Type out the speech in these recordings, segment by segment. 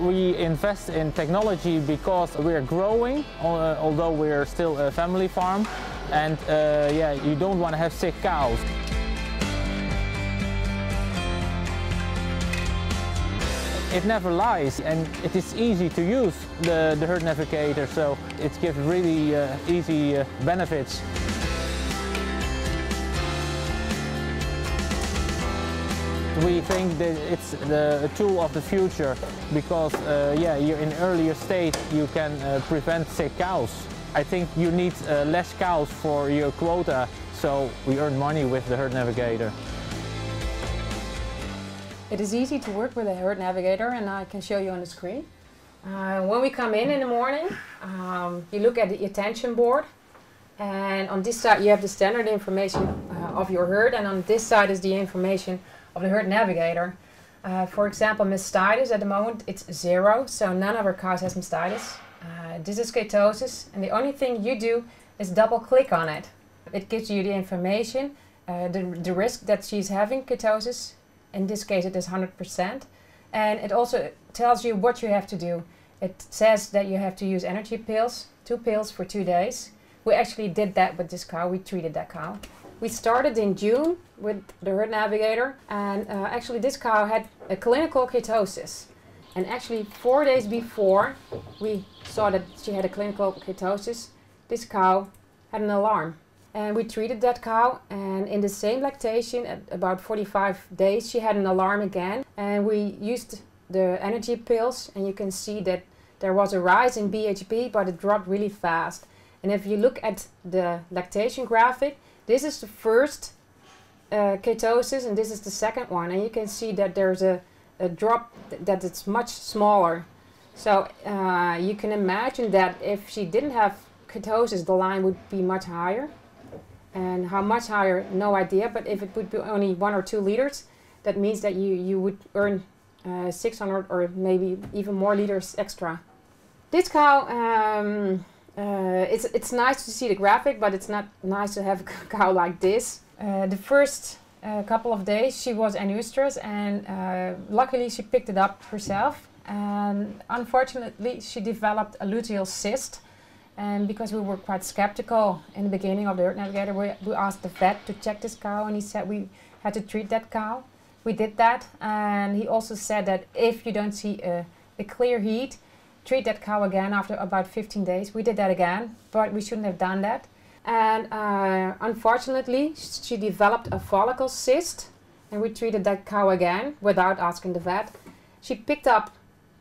We invest in technology because we're growing, although we're still a family farm. And yeah, you don't want to have sick cows. It never lies, and it is easy to use, the Herd Navigator, so it gives really easy benefits. We think that it's the tool of the future because yeah, you're in earlier stage, you can prevent sick cows. I think you need less cows for your quota, so we earn money with the Herd Navigator. It is easy to work with a Herd Navigator, and I can show you on the screen. When we come in the morning, you look at the attention board, and on this side you have the standard information of your herd, and on this side is the information of the Herd Navigator. For example, mastitis at the moment, it's 0, so none of our cows has mastitis. This is ketosis, and the only thing you do is double click on it. It gives you the information, the risk that she's having ketosis. In this case it is 100%, and it also tells you what you have to do. It says that you have to use energy pills, 2 pills for 2 days. We actually did that with this cow, we treated that cow. We started in June with the Herd Navigator, and actually this cow had a clinical ketosis. And actually 4 days before we saw that she had a clinical ketosis, this cow had an alarm. And we treated that cow, and in the same lactation, at about 45 days, she had an alarm again. And we used the energy pills, and you can see that there was a rise in BHB, but it dropped really fast. And if you look at the lactation graphic, this is the first ketosis, and this is the second one. And you can see that there's a drop that it's much smaller. So you can imagine that if she didn't have ketosis, the line would be much higher. And how much higher, no idea, but if it would be only 1 or 2 liters, that means that you would earn 600 or maybe even more liters extra. This cow, it's nice to see the graphic, but it's not nice to have a cow like this. The first couple of days she was anustrous, and luckily she picked it up herself, and unfortunately she developed a luteal cyst. And because we were quite skeptical in the beginning of the Herd Navigator, we asked the vet to check this cow, and he said we had to treat that cow. We did that, and he also said that if you don't see a clear heat, treat that cow again after about 15 days. We did that again, but we shouldn't have done that. And unfortunately, she developed a follicle cyst, and we treated that cow again without asking the vet. She picked up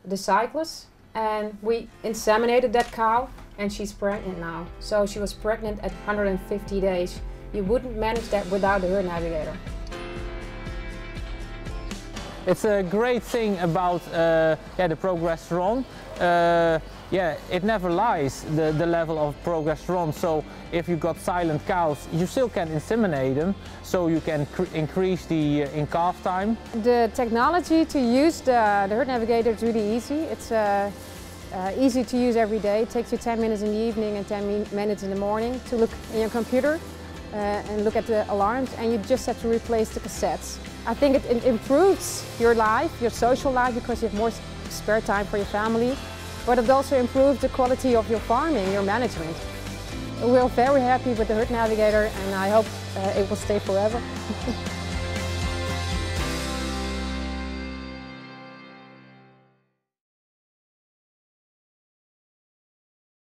the cyclus, and we inseminated that cow. And she's pregnant now. So she was pregnant at 150 days. You wouldn't manage that without the Herd Navigator. It's a great thing about the progesterone. Yeah, it never lies, the level of progesterone. So if you've got silent cows, you still can inseminate them. So you can increase the in-calf time. The technology to use the Herd Navigator is really easy. It's easy to use every day. It takes you 10 minutes in the evening and 10 minutes in the morning to look in your computer and look at the alarms, and you just have to replace the cassettes. I think it improves your life, your social life, because you have more spare time for your family, but it also improves the quality of your farming, your management. We're very happy with the Herd Navigator, and I hope it will stay forever.